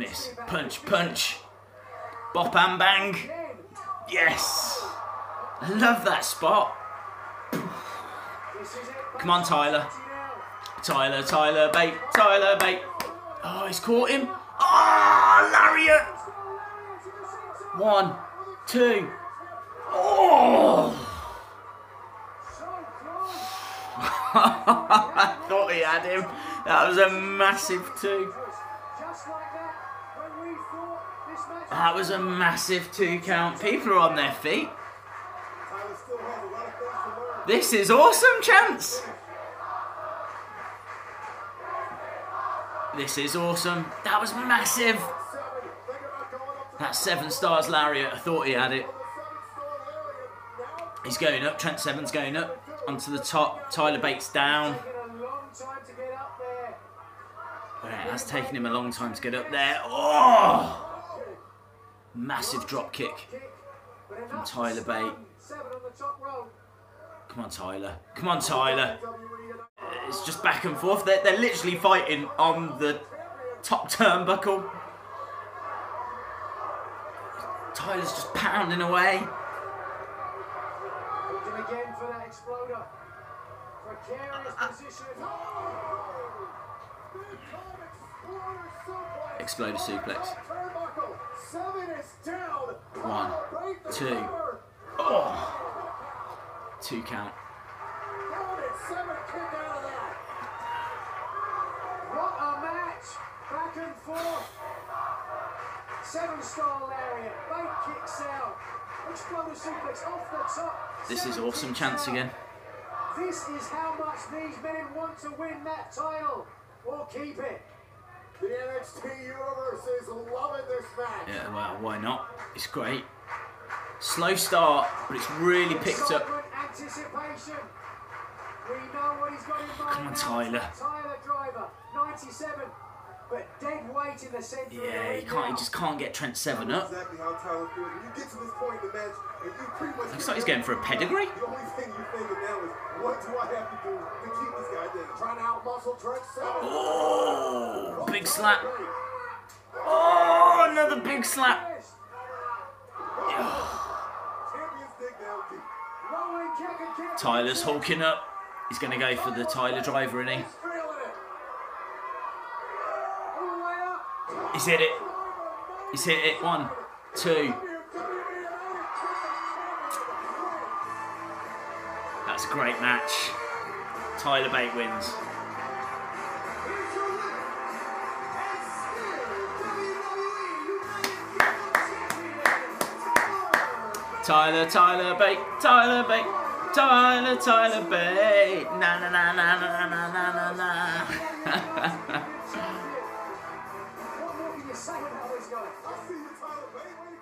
Miss. Punch, punch. Bop and bang. Yes. I love that spot. Come on, Tyler. Tyler, Tyler Bate, Tyler Bate. Oh, he's caught him. Oh, lariat. 1, 2. Oh. I thought he had him. That was a massive 2. That was a massive 2 count. People are on their feet. This is awesome, Chance. This is awesome. That was massive. That 7 stars lariat. I thought he had it. He's going up. Trent Seven's going up onto the top. Tyler Bates down. Yeah, that's taken him a long time to get up there. Oh! Massive drop kick from Tyler Bate. Come on, Tyler. Come on, Tyler. It's just back and forth. They're literally fighting on the top turnbuckle. Tyler's just pounding away. Again for that exploder. Precarious position. Exploder suplex. 1, 2. Oh. 2 count. What a match! Back and forth. 7 star lariat. Bate kicks out. Exploder suplex off the top. This is awesome, Chance again. This is how much these men want to win that title. Or keep it. The NXT Universe is loving this match. Yeah, well, why not? It's great. Slow start, but it's really picked up. Anticipation. We know what he's got in mind. Come on, Tyler. Tyler Driver 97, but dead weight in the center. Yeah, he can't. He just can't get Trent Seven up. Exactly how Tyler feels. You get to this point in the match, and you pretty much. Looks like he's going for a pedigree. The only thing you're thinking now is, what do I have to do to keep this guy down? Trying to outmuscle Trent Seven. Oh, big slap. Oh, another big slap. Tyler's hulking up. He's going to go for the Tyler Driver, isn't he? He's hit it. He's hit it. 1, 2. That's a great match. Tyler Bate wins. Tyler, Tyler Bate, Tyler Bate, Tyler, Tyler Bate. Na na na na na na na na na. What more can you say about this guy? I see you, Tyler Bate.